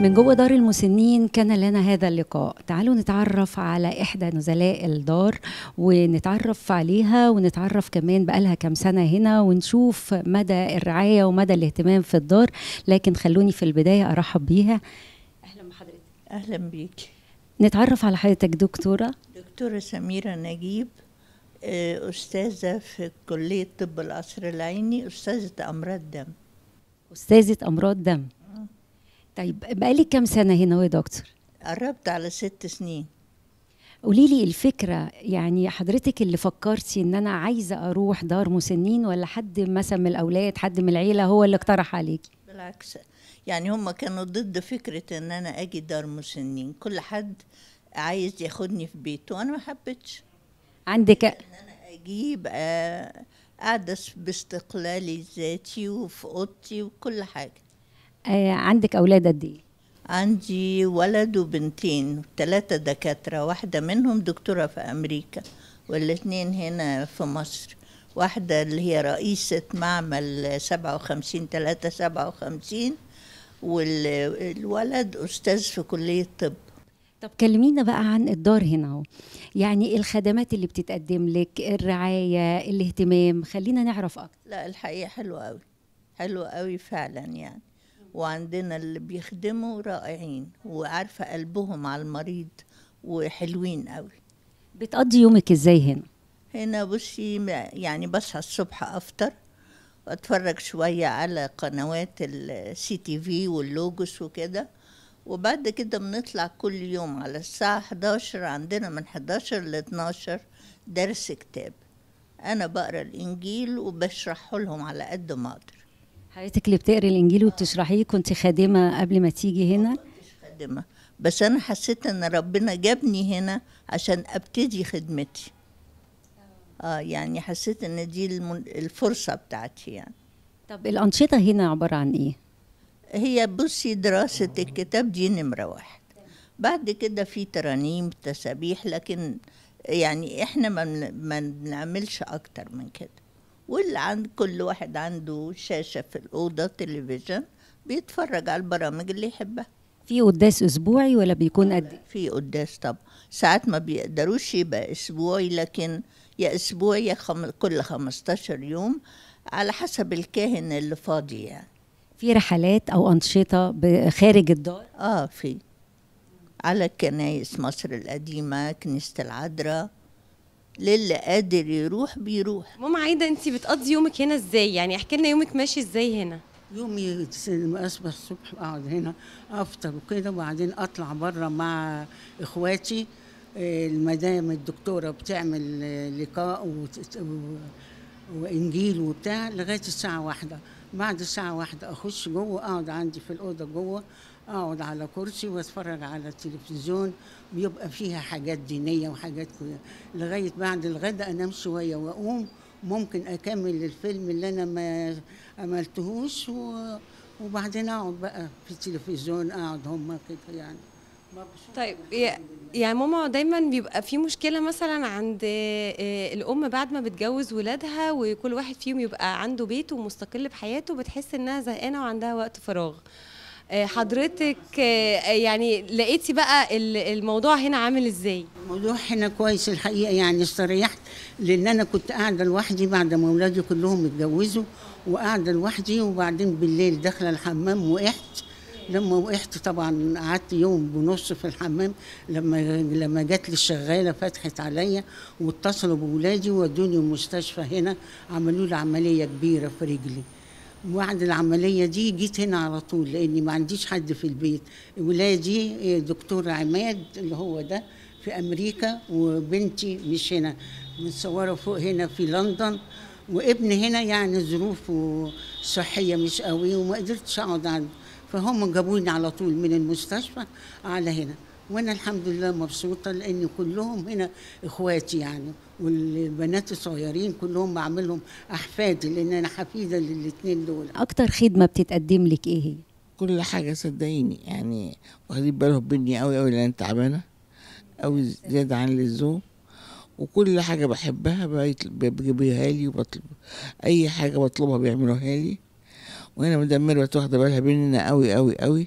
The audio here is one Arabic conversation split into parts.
من جوه دار المسنين كان لنا هذا اللقاء. تعالوا نتعرف على إحدى نزلاء الدار ونتعرف عليها ونتعرف كمان بقالها كم سنة هنا ونشوف مدى الرعاية ومدى الاهتمام في الدار، لكن خلوني في البداية أرحب بيها. أهلا بحضرتك. أهلا بيك. نتعرف على حضرتك دكتورة. دكتورة سميرة نجيب، أستاذة في كلية طب القصر العيني، أستاذة أمراض دم. أستاذة أمراض دم. طيب بقالي كام سنة هنا يا دكتور؟ قربت على 6 سنين. قولي لي الفكرة، يعني حضرتك اللي فكرتي إن أنا عايزة أروح دار مسنين، ولا حد مثلا من الأولاد، حد من العيلة هو اللي اقترح عليكي؟ بالعكس، يعني هم كانوا ضد فكرة إن أنا أجي دار مسنين، كل حد عايز ياخدني في بيته وأنا ما حبيتش. عندك إن أنا أجيب قاعدة باستقلالي ذاتي وفي أوضتي وكل حاجة. عندك أولاد قد إيه؟ عندي ولد وبنتين، 3 دكاترة، واحدة منهم دكتورة في أمريكا والاثنين هنا في مصر، واحدة اللي هي رئيسة معمل 57 357 والولد أستاذ في كلية طب. طب كلمينا بقى عن الدار هنا اهو، يعني الخدمات اللي بتتقدم لك، الرعاية، الاهتمام، خلينا نعرف أكتر. لا الحقيقة حلوة أوي، حلوة أوي فعلا يعني، وعندنا اللي بيخدموا رائعين وعارفة قلبهم على المريض وحلوين قوي. بتقضي يومك ازاي هنا؟ هنا بصي، يعني بصحى الصبح افطر واتفرج شوية على قنوات السي تي في واللوجوس وكده، وبعد كده بنطلع كل يوم على الساعة 11، عندنا من 11 ل 12 درس كتاب، انا بقرا الانجيل وبشرحه لهم على قد ما اقدر. حضرتك اللي بتقري الانجيل وبتشرحيه، كنت خادمه قبل ما تيجي هنا؟ مش خادمه، بس انا حسيت ان ربنا جابني هنا عشان ابتدي خدمتي. يعني حسيت ان دي الفرصه بتاعتي يعني. طب الانشطه هنا عباره عن ايه؟ هي بصي، دراسه الكتاب دي نمرة 1، بعد كده في ترانيم، تسابيح، لكن يعني احنا ما بنعملش اكتر من كده، واللي عند كل واحد عنده شاشة في الأوضة، تلفزيون، بيتفرج على البرامج اللي يحبها. في قداس أسبوعي ولا بيكون قد إيه؟ في قداس طبعا، ساعات ما بيقدروش يبقى أسبوعي، لكن يا أسبوعي يا كل 15 يوم على حسب الكاهن اللي فاضي يعني. في رحلات أو أنشطة خارج الدار؟ في على كنايس مصر القديمة، كنيسة العذراء، للي قادر يروح بيروح. ماما عايده، انت بتقضي يومك هنا ازاي؟ يعني احكي لنا يومك ماشي ازاي هنا. يومي اصبح الصبح اقعد هنا افطر وكده، وبعدين اطلع بره مع اخواتي، المدام الدكتوره بتعمل لقاء وانجيل وبتاع لغايه الساعه 1، بعد الساعه 1 اخش جوه، اقعد عندي في الاوضه جوه، اقعد على كرسي واتفرج على التلفزيون، بيبقى فيها حاجات دينيه وحاجات لغايه بعد الغداء، انام شويه واقوم، ممكن اكمل الفيلم اللي انا ما عملتهوش، وبعدين اقعد بقى في التلفزيون، اقعد هما كده يعني. طيب يعني ماما دايما بيبقى في مشكله مثلا عند الام بعد ما بتجوز ولادها وكل واحد فيهم يبقى عنده بيت ومستقل بحياته، بتحس انها زهقانه وعندها وقت فراغ. حضرتك يعني لقيتي بقى الموضوع هنا عامل ازاي؟ الموضوع هنا كويس الحقيقه، يعني استريحت، لان انا كنت قاعده لوحدي بعد ما اولادي كلهم اتجوزوا، وقاعده لوحدي، وبعدين بالليل داخله الحمام، وقعت. لما وقعت طبعا قعدت يوم ونص في الحمام، لما جات لي الشغاله فتحت عليا واتصلوا بولادي وودوني المستشفى هنا، عملوا لي عمليه كبيره في رجلي. بعد العمليه دي جيت هنا على طول، لاني ما عنديش حد في البيت. ولادي دكتور عماد اللي هو ده في امريكا، وبنتي مش هنا، متصوره فوق هنا في لندن، وابني هنا، يعني ظروفه الصحيه مش قوي وما قدرتش اقعد عنده، فهم جابوني على طول من المستشفى على هنا. وانا الحمد لله مبسوطه، لان كلهم هنا اخواتي يعني، والبنات الصغيرين كلهم بعملهم احفادي، لان انا حفيده للاثنين دول. اكتر خدمه بتتقدم لك ايه هي؟ كل حاجه صدقيني، يعني واخدين بالهم مني قوي قوي، لان تعبانه قوي زياده عن اللزوم، وكل حاجه بحبها بجيبها لي، وبطلب اي حاجه بطلبها بيعملوها لي، وهنا مدمره واخده بالها مننا قوي قوي قوي،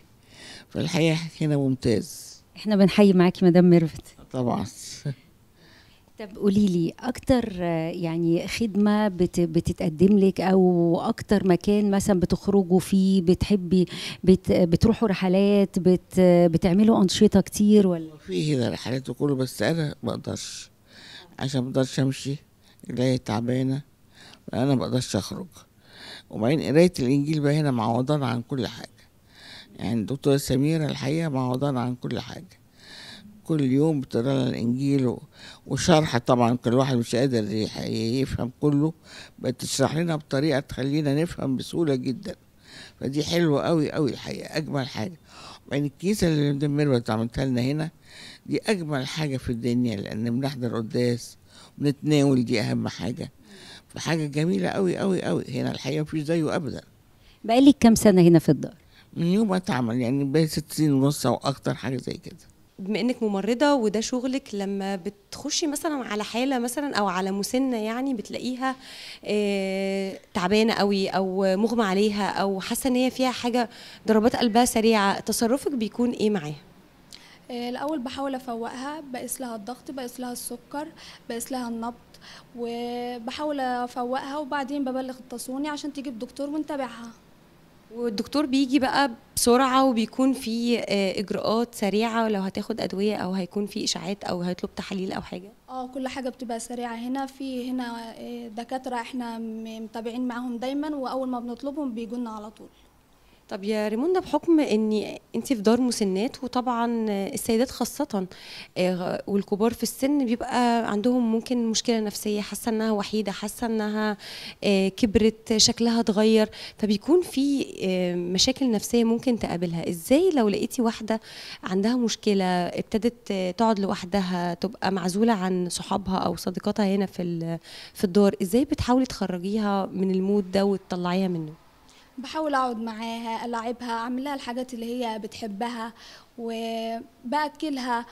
فالحقيقه هنا ممتاز. احنا بنحيي معاكي مدام ميرفت. طبعا. طب قولي لي اكتر يعني خدمه بتتقدم لك، او اكتر مكان مثلا بتخرجوا فيه، بتحبي بتروحوا رحلات، بتعملوا انشطه كتير ولا؟ في هنا رحلات وكله، بس انا ما اقدرش، عشان ما اقدرش امشي، رجلي تعبانه، انا ما اقدرش اخرج. وبعدين قرايه الانجيل بقى هنا معوضانا عن كل حاجه. يعني الدكتوره سميره الحقيقه معوضانا عن كل حاجه. كل يوم بتقرا لنا الانجيل وشرح، طبعا كل واحد مش قادر يفهم كله، بتشرح لنا بطريقه تخلينا نفهم بسهوله جدا. فدي حلوه قوي قوي الحقيقه، اجمل حاجه. وبعدين الكيسه اللي مدام ميرفت عملتها لنا هنا دي اجمل حاجه في الدنيا، لان بنحضر قداس وبنتناول، دي اهم حاجه. فحاجه جميله قوي قوي قوي هنا الحقيقه، مفيش زيه ابدا. بقالك كام سنه هنا في الدار؟ من يوم ما اتعمل، يعني بقالي 6 سنين ونص او اكتر، حاجه زي كده. بما انك ممرضه وده شغلك، لما بتخشي مثلا على حاله مثلا او على مسنه يعني بتلاقيها تعبانه قوي او مغمى عليها او حاسه ان هي فيها حاجه، ضربات قلبها سريعه، تصرفك بيكون ايه معاها؟ الاول بحاول افوقها، بقيس لها الضغط، بقيس لها السكر، بقيس لها النبض، وبحاول افوقها، وبعدين ببلغ التصوني عشان تجيب دكتور ونتابعها. والدكتور بيجي بقى بسرعه وبيكون في اجراءات سريعه لو هتاخد ادويه، او هيكون في اشاعات، او هيطلب تحاليل او حاجه؟ اه كل حاجه بتبقى سريعه هنا. في هنا دكاتره احنا متابعين معاهم دايما، واول ما بنطلبهم بيجوا لنا على طول. طب يا ريموندا، بحكم ان انت في دار مسنات، وطبعا السيدات خاصه والكبار في السن بيبقى عندهم ممكن مشكله نفسيه، حاسه انها وحيده، حاسه انها كبرت، شكلها اتغير، فبيكون في مشاكل نفسيه ممكن تقابلها. ازاي لو لقيتي واحده عندها مشكله، ابتدت تقعد لوحدها، تبقى معزوله عن صحابها او صديقاتها هنا في الدار، ازاي بتحاولي تخرجيها من المود ده وتطلعيها منه؟ بحاول اقعد معاها، العبها، اعمل لها الحاجات اللي هي بتحبها، وباكلها،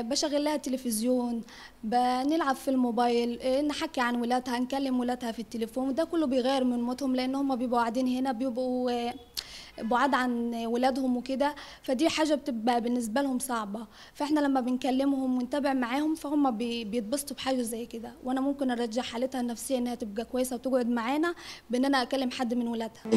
بشغل لها تلفزيون، بنلعب في الموبايل، نحكي عن ولادها، نكلم ولادها في التليفون. ده كله بيغير من مودهم، لان هم بيبقوا قاعدين هنا بيبقوا بعاد عن ولادهم وكده، فدي حاجه بتبقى بالنسبه لهم صعبه. فاحنا لما بنكلمهم ونتابع معاهم فهم بيتبسطوا بحاجه زي كده. وانا ممكن ارجع حالتها النفسيه انها تبقى كويسه وتقعد معانا، بان انا اكلم حد من ولادها.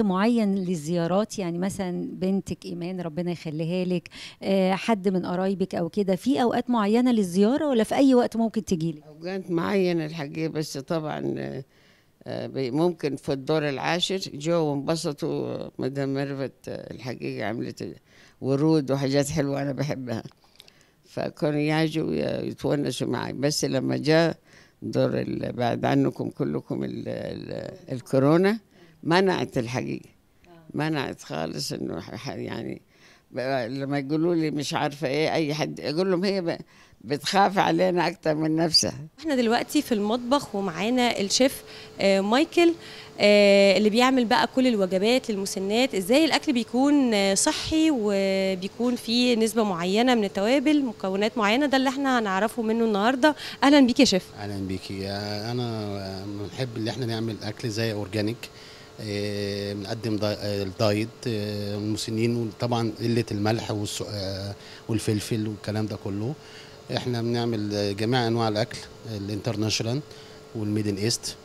معين للزيارات، يعني مثلا بنتك ايمان ربنا يخليها لك، حد من قرايبك او كده، في اوقات معينه للزياره ولا في اي وقت ممكن تجي لك؟ اوقات معينه الحقيقه، بس طبعا ممكن في الدور العاشر جو انبسطوا. مدام ميرفت الحقيقه عملت ورود وحاجات حلوه انا بحبها، فكانوا يجوا يتونسوا معي. بس لما جاء دور بعد عنكم كلكم الكورونا، منعت الحقيقه، منعت خالص، انه يعني لما يقولوا لي مش عارفه ايه اي حد، اقول لهم هي بتخاف علينا اكتر من نفسها. احنا دلوقتي في المطبخ ومعانا الشيف مايكل اللي بيعمل بقى كل الوجبات للمسنات. ازاي الاكل بيكون صحي وبيكون فيه نسبه معينه من التوابل، مكونات معينه، ده اللي احنا هنعرفه منه النهارده. اهلا بيك يا شيف. اهلا بيكي. انا بنحب ان احنا نعمل اكل زي اورجانيك، بنقدم الدايت المسنين، وطبعا قله الملح والفلفل والكلام ده كله. احنا بنعمل جميع انواع الاكل الانترناشونال والميدل ايست.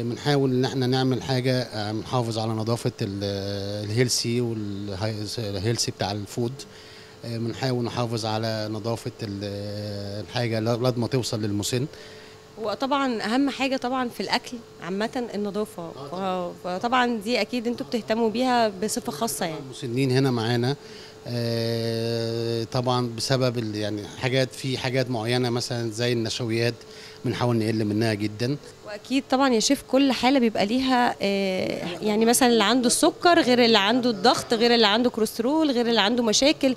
بنحاول ان احنا نعمل حاجه بنحافظ على نظافه الهيلسي والهيلسي بتاع الفود، بنحاول نحافظ على نظافه الحاجه لغايه ما توصل للمسن. وطبعا اهم حاجه طبعا في الاكل عامه النظافه، فطبعا دي اكيد انتوا بتهتموا بيها بصفه خاصه. يعني المسنين هنا معانا طبعا بسبب يعني حاجات، في حاجات معينه مثلا زي النشويات بنحاول نقل منها جدا. واكيد طبعا يا شيف كل حاله بيبقى ليها يعني مثلا اللي عنده السكر غير اللي عنده الضغط غير اللي عنده كوليسترول غير اللي عنده مشاكل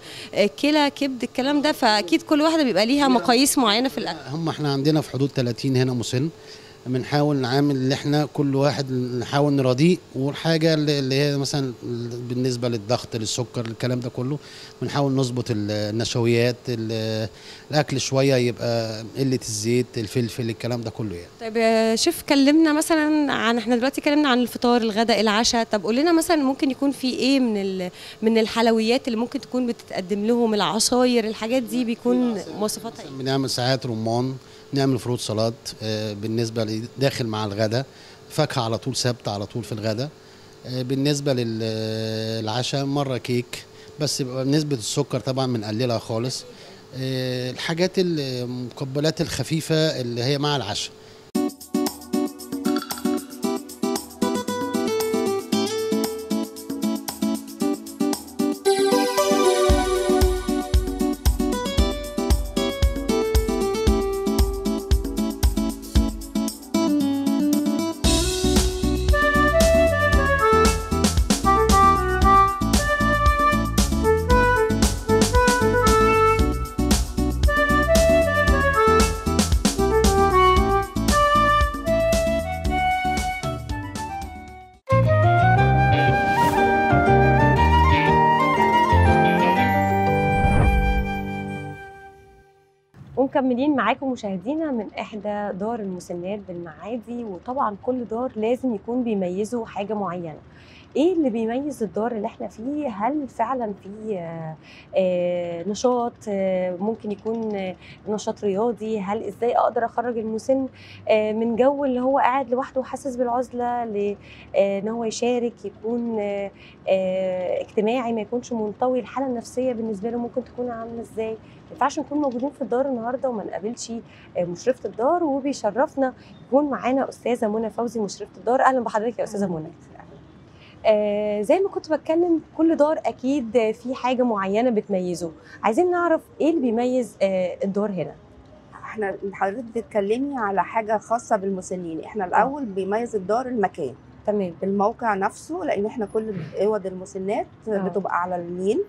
كلى كبد الكلام ده، فاكيد كل واحده بيبقى ليها مقاييس معينه في الاكل. هم احنا عندنا في حدود 30 هنا مسن، بنحاول نعامل اللي احنا كل واحد نحاول نراضيه، والحاجه اللي هي مثلا بالنسبه للضغط للسكر الكلام ده كله بنحاول نظبط النشويات، الاكل شويه يبقى قله الزيت الفلفل الكلام ده كله يعني. طيب يا شيف كلمنا مثلا عن، احنا دلوقتي كلمنا عن الفطار الغداء العشاء، طب قول لنا مثلا ممكن يكون في ايه من الحلويات اللي ممكن تكون بتتقدم لهم، العصاير الحاجات دي بيكون مواصفاتها ايه؟ بنعمل ساعات رمان، نعمل فروت سلطات بالنسبه داخل مع الغداء، فاكهه على طول ثابته على طول في الغداء. بالنسبه للعشاء مره كيك، بس نسبه السكر طبعا بنقللها خالص. الحاجات المقبلات الخفيفه اللي هي مع العشاء. مكملين معاكم مشاهدينا من احدى دار المسنات بالمعادي، وطبعا كل دار لازم يكون بيميزه حاجه معينه. ايه اللي بيميز الدار اللي احنا فيه؟ هل فعلا في نشاط، ممكن يكون نشاط رياضي؟ هل ازاي اقدر اخرج المسن من جو اللي هو قاعد لوحده وحاسس بالعزله لان هو يشارك، يكون اجتماعي، ما يكونش منطوي؟ الحاله النفسيه بالنسبه له ممكن تكون عامله ازاي؟ ما ينفعش نكون موجودين في الدار النهارده وما نقابلش مشرفه الدار، وبيشرفنا يكون معانا استاذه منى فوزي مشرفه الدار. اهلا بحضرتك يا استاذه منى. زي ما كنت بتكلم كل دار اكيد في حاجه معينه بتميزه، عايزين نعرف ايه اللي بيميز الدار هنا. احنا حضرتك بتتكلمي على حاجه خاصه بالمسنين، احنا الاول بيميز الدار المكان. تمام. الموقع نفسه، لان احنا كل اوض المسنات بتبقى على النيل،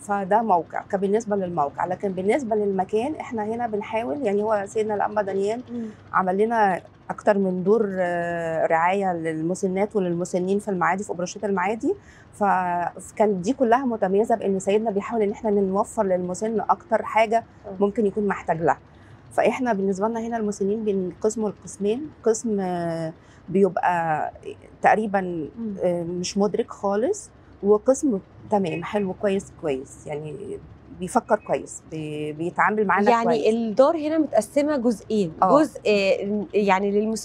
فده موقع بالنسبه للموقع. لكن بالنسبه للمكان احنا هنا بنحاول، يعني هو سيدنا الأنبا دانيال عمل لنا اكتر من دور رعايه للمسنات وللمسنين في المعادي، في أبرشية المعادي، فكان دي كلها متميزه بان سيدنا بيحاول ان احنا نوفر للمسن اكتر حاجه ممكن يكون محتاج لها. فاحنا بالنسبه لنا هنا المسنين بنقسموا لقسمين، قسم بيبقى تقريبا مش مدرك خالص، وقسم تمام حلو كويس كويس، يعني بيفكر كويس بيتعامل معانا يعني كويس. يعني الدار هنا متقسمه جزئين، جزء يعني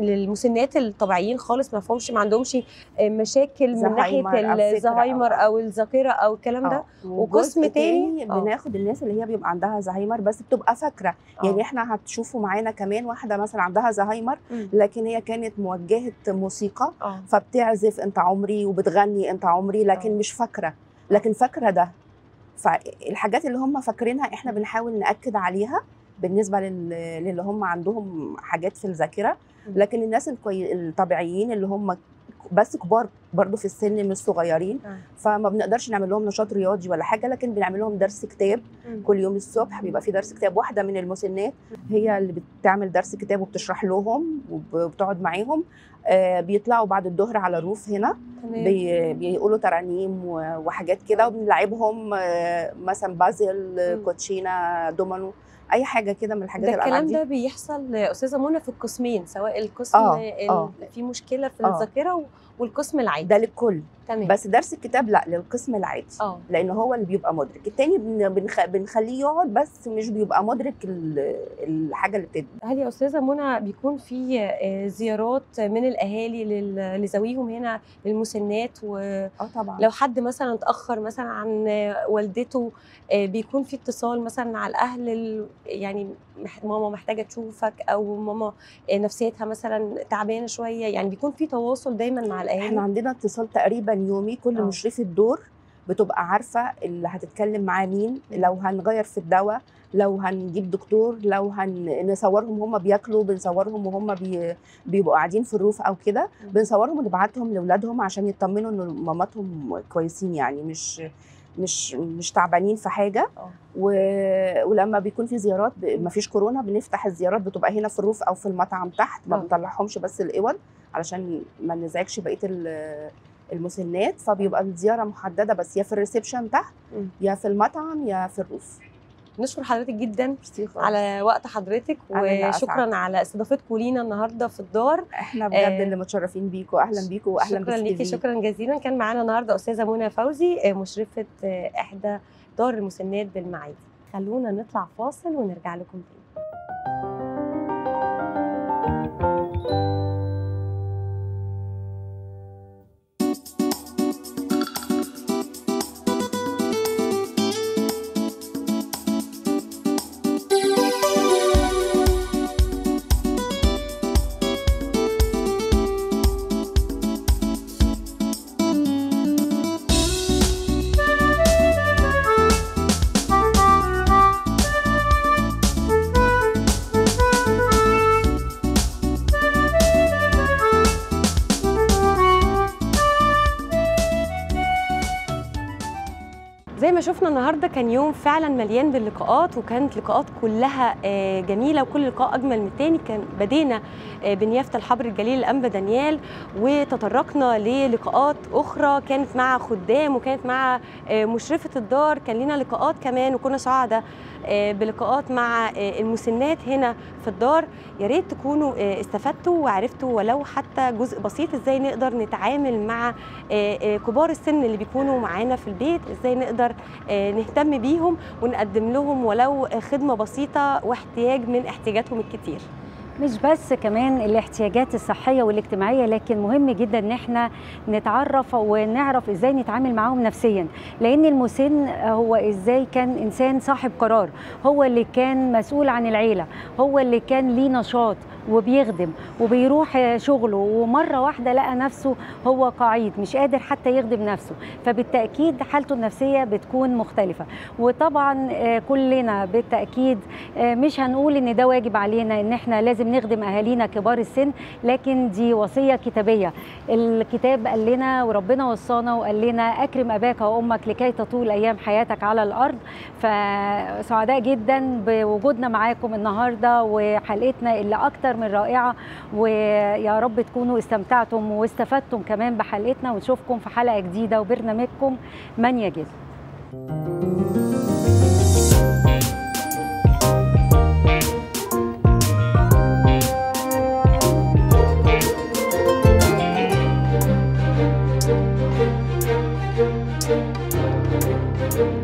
للمسنات الطبيعيين خالص ما فيهمش، ما عندهمش مشاكل من ناحيه الزهايمر او الذاكره او الكلام ده، وقسم تاني بناخد الناس اللي هي بيبقى عندها زهايمر بس بتبقى فاكره. يعني احنا هتشوفوا معانا كمان واحده مثلا عندها زهايمر لكن هي كانت موجهه موسيقى، فبتعزف انت عمري وبتغني انت عمري، لكن مش فاكره، لكن فاكره ده. فالحاجات اللي هم فاكرينها احنا بنحاول نأكد عليها بالنسبه للي هم عندهم حاجات في الذاكره، لكن الناس الطبيعيين اللي هم بس كبار برضو في السن مش صغيرين، فما بنقدرش نعمل لهم نشاط رياضي ولا حاجه، لكن بنعمل لهم درس كتاب كل يوم الصبح. بيبقى في درس كتاب، واحده من المسنات هي اللي بتعمل درس كتاب وبتشرح لهم وبتقعد معاهم. بيطلعوا بعد الظهر على الروف هنا، بيقولوا ترانيم وحاجات كده، وبنلعبهم مثلا بازل، كوتشينه، دومينو، اي حاجه كده من الحاجات الالعاب دي. الكلام ده بيحصل استاذه منى في القسمين، سواء القسم في مشكله في الذاكره والقسم العادي ده للكل. تمام. بس درس الكتاب لا، للقسم العادي لان هو اللي بيبقى مدرك. الثاني بنخليه يقعد بس مش بيبقى مدرك الحاجه اللي بتدي. هل يا استاذه منى بيكون في زيارات من الاهالي لذويهم هنا للمسنات؟ و طبعا لو حد مثلا اتاخر مثلا عن والدته بيكون في اتصال مثلا على الاهل، يعني ماما محتاجه تشوفك، او ماما نفسيتها مثلا تعبانه شويه، يعني بيكون في تواصل دايما مع الاهالي. احنا عندنا اتصال تقريبا يومي، كل مشرفه الدور بتبقى عارفه اللي هتتكلم معاه مين، لو هنغير في الدواء، لو هنجيب دكتور، لو هنصورهم هم بياكلوا، بنصورهم وهم بيبقوا قاعدين في الروف او كده، بنصورهم ونبعتهم لاولادهم عشان يطمنوا ان ماماتهم كويسين، يعني مش تعبانين في حاجه. ولما بيكون في زيارات مفيش كورونا، بنفتح الزيارات بتبقى هنا في الروف او في المطعم تحت، ما بنطلعهمش بس الاول علشان ما نزعجش بقيه المسنات، فبيبقى الزياره محدده بس، يا في الريسبشن تحت يا في المطعم يا في الروف. نشكر حضرتك جدا على وقت حضرتك، وشكرا على استضافتكم لينا النهارده في الدار. احنا بجد اللي متشرفين بيكم، اهلا بيكم واهلا بيكم. شكرا ليكي، شكرا جزيلا. كان معانا النهارده استاذه منى فوزي، مشرفه احدى دار المسنات بالمعادي. خلونا نطلع فاصل ونرجع لكم تاني. شفنا النهارده كان يوم فعلا مليان باللقاءات، وكانت لقاءات كلها جميله، وكل لقاء اجمل من الثاني. كان بدينا بنيافه الحبر الجليل الانبا دانيال، وتطرقنا للقاءات اخرى كانت مع خدام وكانت مع مشرفه الدار، كان لنا لقاءات كمان، وكنا سعداء بلقاءات مع المسنات هنا في الدار. يا ريت تكونوا استفدتوا وعرفتوا ولو حتى جزء بسيط ازاي نقدر نتعامل مع كبار السن اللي بيكونوا معانا في البيت، ازاي نقدر نهتم بيهم ونقدم لهم ولو خدمة بسيطة واحتياج من احتياجاتهم الكتير. مش بس كمان الاحتياجات الصحية والاجتماعية، لكن مهم جدا ان احنا نتعرف ونعرف ازاي نتعامل معاهم نفسيا، لان المسن هو ازاي كان انسان صاحب قرار، هو اللي كان مسؤول عن العيلة، هو اللي كان ليه نشاط وبيخدم وبيروح شغله، ومرة واحدة لقى نفسه هو قاعد مش قادر حتى يخدم نفسه، فبالتأكيد حالته النفسية بتكون مختلفة. وطبعا كلنا بالتأكيد مش هنقول ان ده واجب علينا ان احنا لازم نخدم اهالينا كبار السن، لكن دي وصية كتابية. الكتاب قال لنا وربنا وصانا وقال لنا اكرم اباك وامك لكي تطول ايام حياتك على الارض. فسعداء جدا بوجودنا معاكم النهاردة وحلقتنا اللي اكتر من رائعة، ويا رب تكونوا استمتعتم واستفدتم كمان بحلقتنا، ونشوفكم في حلقة جديدة وبرنامجكم من يجدها.